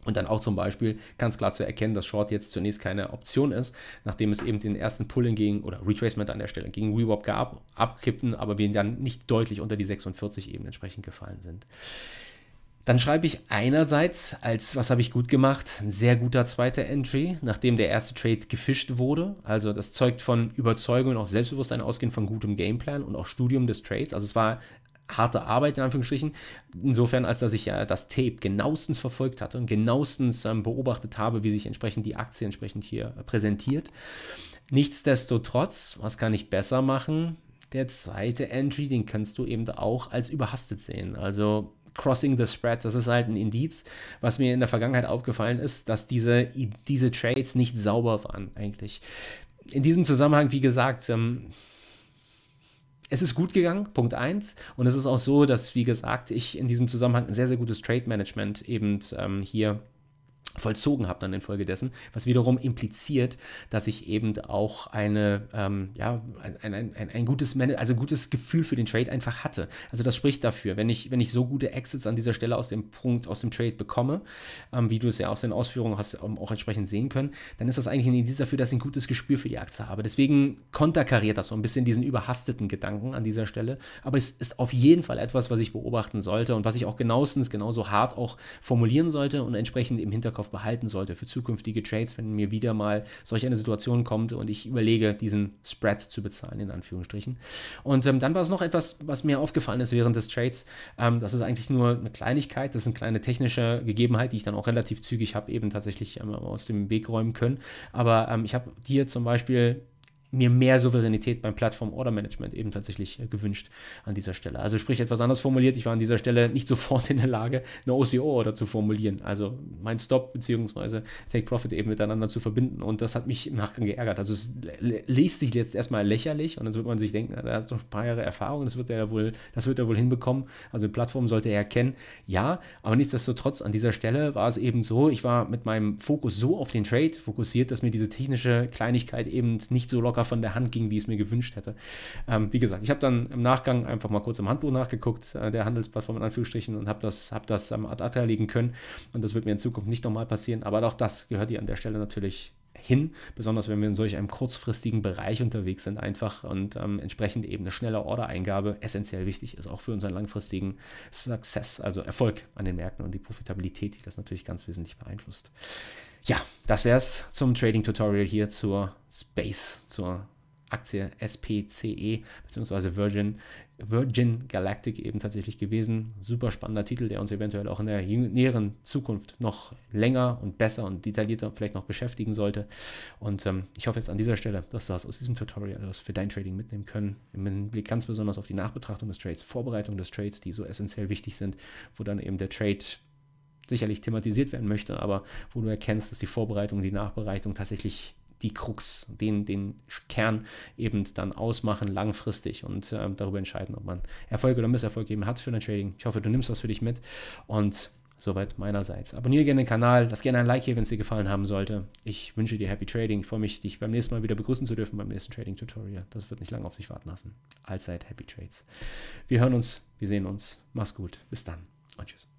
Und dann auch zum Beispiel ganz klar zu erkennen, dass Short jetzt zunächst keine Option ist, nachdem es eben den ersten Pull-in gegen, oder Retracement an der Stelle, gegen VWAP gab, abkippten, aber wir dann nicht deutlich unter die 46 eben entsprechend gefallen sind. Dann schreibe ich einerseits als, was habe ich gut gemacht, ein sehr guter zweiter Entry, nachdem der erste Trade gefischt wurde. Also das zeugt von Überzeugung und auch Selbstbewusstsein, ausgehend von gutem Gameplan und auch Studium des Trades. Also es war harte Arbeit in Anführungsstrichen, insofern als dass ich ja das Tape genauestens verfolgt hatte und genauestens beobachtet habe, wie sich entsprechend die Aktie entsprechend hier präsentiert. Nichtsdestotrotz, was kann ich besser machen? Der zweite Entry, den kannst du eben auch als überhastet sehen, also Crossing the Spread, das ist halt ein Indiz, was mir in der Vergangenheit aufgefallen ist, dass diese Trades nicht sauber waren eigentlich. In diesem Zusammenhang, wie gesagt, es ist gut gegangen, Punkt 1. Und es ist auch so, dass, wie gesagt, ich in diesem Zusammenhang ein sehr, sehr gutes Trade-Management eben hier vollzogen habe dann infolgedessen, was wiederum impliziert, dass ich eben auch ein gutes Gefühl für den Trade einfach hatte. Also das spricht dafür, wenn ich so gute Exits an dieser Stelle aus dem Trade bekomme, wie du es ja aus den Ausführungen hast auch entsprechend sehen können, dann ist das eigentlich ein Indiz dafür, dass ich ein gutes Gespür für die Aktie habe. Deswegen konterkariert das so ein bisschen diesen überhasteten Gedanken an dieser Stelle, aber es ist auf jeden Fall etwas, was ich beobachten sollte und was ich auch genauso hart auch formulieren sollte und entsprechend im Hinterkopf behalten sollte für zukünftige Trades, wenn mir wieder mal solch eine Situation kommt und ich überlege, diesen Spread zu bezahlen, in Anführungsstrichen. Und dann war es noch etwas, was mir aufgefallen ist während des Trades. Das ist eigentlich nur eine Kleinigkeit, das ist eine kleine technische Gegebenheit, die ich dann auch relativ zügig habe eben tatsächlich aus dem Weg räumen können. Aber ich habe hier zum Beispiel mir mehr Souveränität beim Plattform-Order-Management eben tatsächlich gewünscht an dieser Stelle. Also sprich, etwas anders formuliert, ich war an dieser Stelle nicht sofort in der Lage, eine OCO-Order zu formulieren, also mein Stop bzw. Take-Profit eben miteinander zu verbinden und das hat mich im Nachgang geärgert. Also es liest sich jetzt erstmal lächerlich und dann wird man sich denken, er hat doch ein paar Jahre Erfahrung, das wird er wohl hinbekommen. Also die Plattform sollte er kennen, ja, aber nichtsdestotrotz an dieser Stelle war es eben so, ich war mit meinem Fokus so auf den Trade fokussiert, dass mir diese technische Kleinigkeit eben nicht so locker von der Hand ging, wie ich es mir gewünscht hätte. Wie gesagt, ich habe dann im Nachgang einfach mal kurz im Handbuch nachgeguckt, der Handelsplattform in Anführungsstrichen, und habe das ad acta legen können und das wird mir in Zukunft nicht nochmal passieren, aber auch das gehört hier an der Stelle natürlich hin, besonders wenn wir in solch einem kurzfristigen Bereich unterwegs sind einfach, und entsprechend eben eine schnelle Ordereingabe essentiell wichtig ist, auch für unseren langfristigen Success, also Erfolg an den Märkten und die Profitabilität, die das natürlich ganz wesentlich beeinflusst. Ja, das wäre es zum Trading Tutorial hier zur Space, zur Aktie SPCE bzw. Virgin Galactic eben tatsächlich gewesen. Super spannender Titel, der uns eventuell auch in der näheren Zukunft noch länger und besser und detaillierter vielleicht noch beschäftigen sollte. Und ich hoffe jetzt an dieser Stelle, dass du das aus diesem Tutorial etwas für dein Trading mitnehmen können. Im Hinblick ganz besonders auf die Nachbetrachtung des Trades, Vorbereitung des Trades, die so essentiell wichtig sind, wo dann eben der Trade sicherlich thematisiert werden möchte, aber wo du erkennst, dass die Vorbereitung, die Nachbereitung tatsächlich die Krux, den Kern eben dann ausmachen langfristig und darüber entscheiden, ob man Erfolg oder Misserfolg eben hat für dein Trading. Ich hoffe, du nimmst was für dich mit und soweit meinerseits. Abonniere gerne den Kanal, lass gerne ein Like hier, wenn es dir gefallen haben sollte. Ich wünsche dir Happy Trading. Ich freue mich, dich beim nächsten Mal wieder begrüßen zu dürfen beim nächsten Trading Tutorial. Das wird nicht lange auf sich warten lassen. Allzeit Happy Trades. Wir hören uns, wir sehen uns. Mach's gut. Bis dann und tschüss.